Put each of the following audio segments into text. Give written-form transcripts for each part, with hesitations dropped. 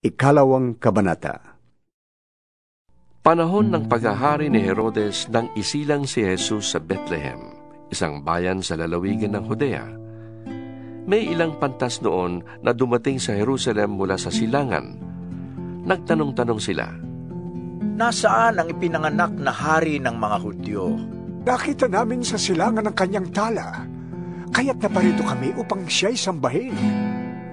Ikalawang Kabanata. Panahon ng paghahari ni Herodes nang isilang si Hesus sa Bethlehem, isang bayan sa lalawigan ng Judea. May ilang pantas noon na dumating sa Jerusalem mula sa silangan. Nagtanong-tanong sila, "Nasaan ang ipinanganak na hari ng mga Hudyo?" "Nakita namin sa silangan ang kanyang tala, kaya't naparito kami upang siya'y sambahin."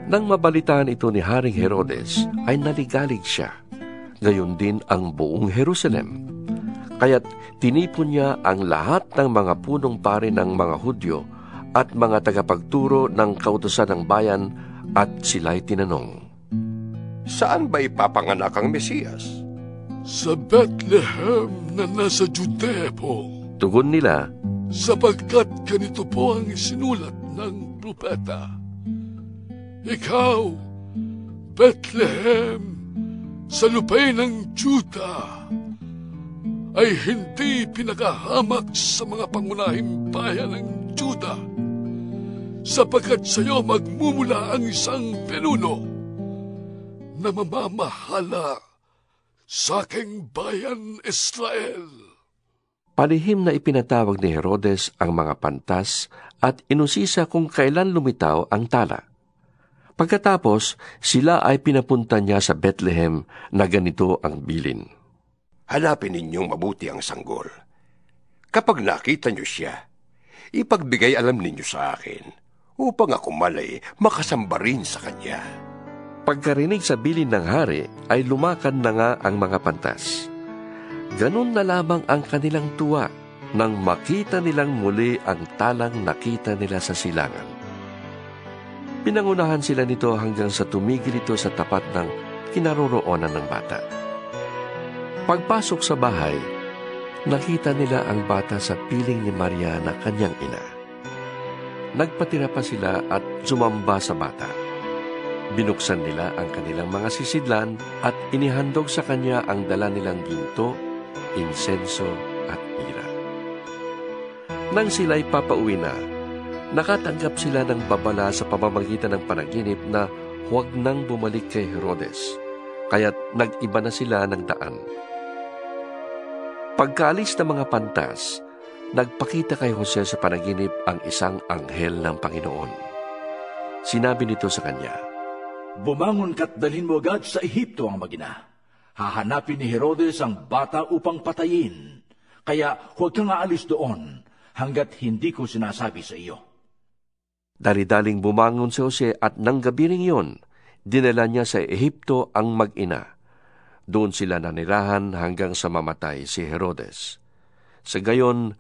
Nang mabalitaan ito ni Haring Herodes, ay naligalig siya, gayon din ang buong Jerusalem. Kaya't tinipon niya ang lahat ng mga punong pari ng mga Hudyo at mga tagapagturo ng kautusan ng bayan at sila'y tinanong, "Saan ba ipapanganak ang Mesiyas?" "Sa Bethlehem na nasa Judea po," tugon nila, "sapagkat ganito po ang isinulat ng propeta. Ikaw, Bethlehem, sa lupain ng Juda, ay hindi pinakahamak sa mga pangunahing bayan ng Juda, sapagkat sa iyo magmumula ang isang pinuno na mamamahala sa aking bayan Israel." Palihim na ipinatawag ni Herodes ang mga pantas at inusisa kung kailan lumitaw ang tala. Pagkatapos, sila ay pinapunta niya sa Bethlehem na ganito ang bilin. "Hanapin ninyong mabuti ang sanggol. Kapag nakita niyo siya, ipagbigay alam ninyo sa akin upang ako malay makasamba rin sa kanya." Pagkarinig sa bilin ng hari ay lumakad na nga ang mga pantas. Ganun na lamang ang kanilang tuwa nang makita nilang muli ang talang nakita nila sa silangan. Pinangunahan sila nito hanggang sa tumigil ito sa tapat ng kinaroroonan ng bata. Pagpasok sa bahay, nakita nila ang bata sa piling ni Mariana, kanyang ina. Nagpatira pa sila at sumamba sa bata. Binuksan nila ang kanilang mga sisidlan at inihandog sa kanya ang dala nilang ginto, insenso at mira. Nang sila'y papauwi na, nakatanggap sila ng babala sa pamamagitan ng panaginip na huwag nang bumalik kay Herodes, kaya't nag-iba na sila ng daan. Pagkaalis ng mga pantas, nagpakita kay Jose sa panaginip ang isang anghel ng Panginoon. Sinabi nito sa kanya, "Bumangon ka't dalhin mo agad sa Egypto ang mag-ina. Hahanapin ni Herodes ang bata upang patayin, kaya huwag kang aalis doon hanggat hindi ko sinasabi sa iyo." Dali-daling bumangon si Jose at nang gabi ring yun, dinala niya sa Ehipto ang mag-ina. Doon sila nanirahan hanggang sa mamatay si Herodes. Sa gayon,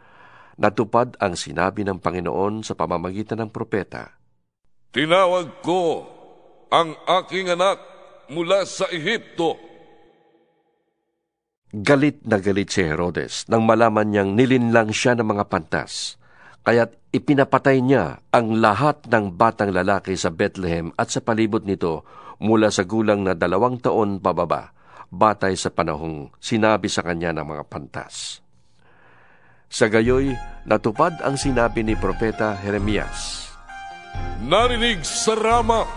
natupad ang sinabi ng Panginoon sa pamamagitan ng propeta, "Tinawag ko ang aking anak mula sa Ehipto." Galit na galit si Herodes nang malaman niyang nilinlang siya ng mga pantas. Kaya't ipinapatay niya ang lahat ng batang lalaki sa Bethlehem at sa palibot nito mula sa gulang na 2 taon pababa, batay sa panahong sinabi sa kanya ng mga pantas. Sa gayoy, natupad ang sinabi ni Propeta Jeremias, "Narinig sa Rama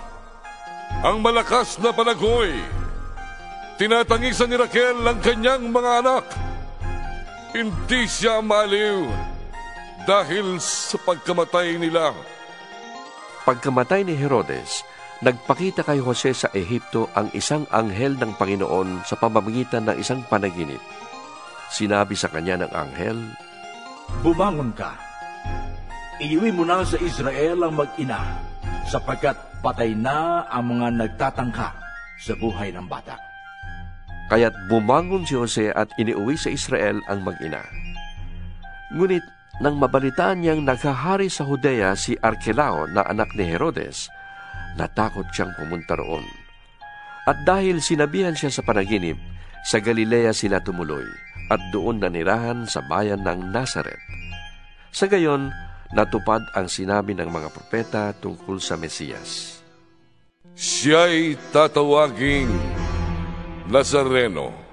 ang malakas na panagoy. Tinatangisan ni Raquel ang kanyang mga anak. Hindi siya maaliw dahil sa pagkamatay nila." Pagkamatay ni Herodes, nagpakita kay Jose sa Ehipto ang isang anghel ng Panginoon sa pamamagitan ng isang panaginip. Sinabi sa kanya ng anghel, "Bumangon ka. Iuwi mo na sa Israel ang mag-ina, sapagkat patay na ang mga nagtatangka sa buhay ng bata." Kaya't bumangon si Jose at iniuwi sa Israel ang mag-ina. Ngunit nang mabalitaan niyang naghahari sa Judea si Arkelaw na anak ni Herodes, natakot siyang pumunta roon. At dahil sinabihan siya sa panaginip, sa Galilea sila tumuloy at doon nanirahan sa bayan ng Nazaret. Sa gayon, natupad ang sinabi ng mga propeta tungkol sa Mesiyas. Siya'y tatawaging Nazareno.